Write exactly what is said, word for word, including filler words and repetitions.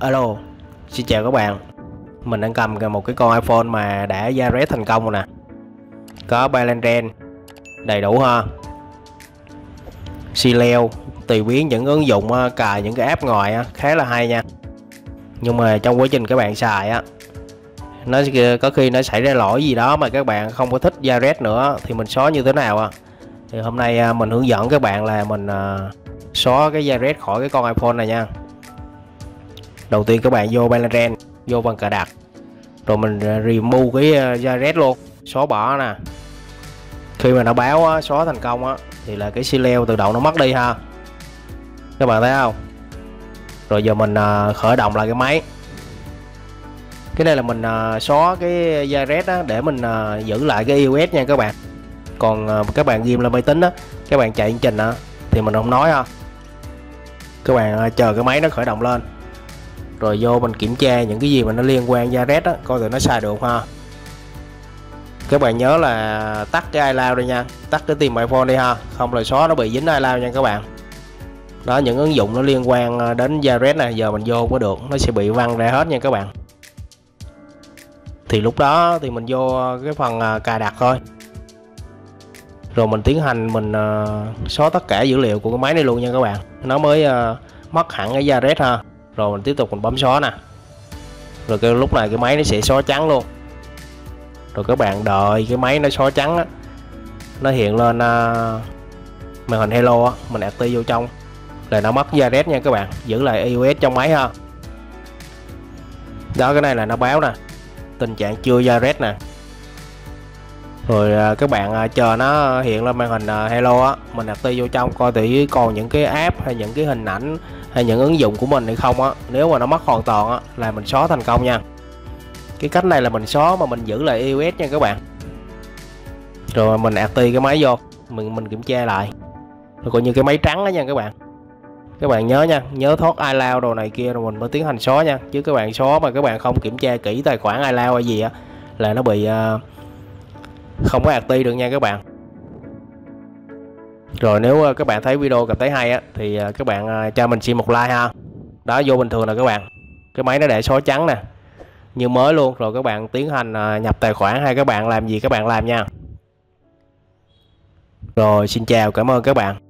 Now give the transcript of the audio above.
Alo, xin chào các bạn. Mình đang cầm một cái con iPhone mà đã Zyret thành công rồi nè. Có Palera một n đầy đủ ha, Cileo, tùy biến những ứng dụng cài những cái app ngoài khá là hay nha. Nhưng mà trong quá trình các bạn xài á, nó có khi nó xảy ra lỗi gì đó mà các bạn không có thích Zyret nữa thì mình xóa như thế nào à? Thì hôm nay mình hướng dẫn các bạn là mình xóa cái Zyret khỏi cái con iPhone này nha. Đầu tiên các bạn vô Palera một n, vô bằng cài đặt, rồi mình remove cái Zyret luôn, xóa bỏ nè. Khi mà nó báo xóa thành công thì là cái Cileo tự động nó mất đi ha, các bạn thấy không? Rồi giờ mình khởi động lại cái máy. Cái này là mình xóa cái Zyret để mình giữ lại cái iOS nha các bạn. Còn các bạn ghim lên máy tính đó, các bạn chạy trình thì mình không nói ha. Các bạn chờ cái máy nó khởi động lên, rồi vô mình kiểm tra những cái gì mà nó liên quan Zyret á, coi thử nó xài được ha. Các bạn nhớ là tắt cái iCloud đi nha, tắt cái tìm iPhone đi ha, không là xóa nó bị dính iCloud nha các bạn. Đó, những ứng dụng nó liên quan đến Zyret này giờ mình vô không có được, nó sẽ bị văng ra hết nha các bạn. Thì lúc đó thì mình vô cái phần cài đặt thôi, rồi mình tiến hành mình xóa tất cả dữ liệu của cái máy này luôn nha các bạn, nó mới mất hẳn cái Zyret ha. Rồi mình tiếp tục mình bấm xóa nè, rồi cái lúc này cái máy nó sẽ xóa trắng luôn. Rồi các bạn đợi cái máy nó xóa trắng á, nó hiện lên uh, màn hình hello á, mình active vô trong là nó mất Zyret nha các bạn, giữ lại iOS trong máy ha. Đó, cái này là nó báo nè, tình trạng chưa Zyret nè. Rồi uh, các bạn uh, chờ nó hiện lên màn hình uh, hello á, mình active vô trong coi thì còn những cái app hay những cái hình ảnh hay những ứng dụng của mình hay không á. Nếu mà nó mất hoàn toàn á là mình xóa thành công nha. Cái cách này là mình xóa mà mình giữ lại iOS nha các bạn. Rồi mình active cái máy vô, mình mình kiểm tra lại. Rồi coi như cái máy trắng đó nha các bạn. Các bạn nhớ nha, nhớ thoát iCloud đồ này kia rồi mình mới tiến hành xóa nha. Chứ các bạn xóa mà các bạn không kiểm tra kỹ tài khoản iCloud hay gì á là nó bị uh, không có active được nha các bạn. Rồi nếu các bạn thấy video cảm thấy hay á thì các bạn cho mình xin một like ha. Đó, vô bình thường nè các bạn. Cái máy nó để số trắng nè, như mới luôn. Rồi các bạn tiến hành nhập tài khoản hay các bạn làm gì các bạn làm nha. Rồi xin chào, cảm ơn các bạn.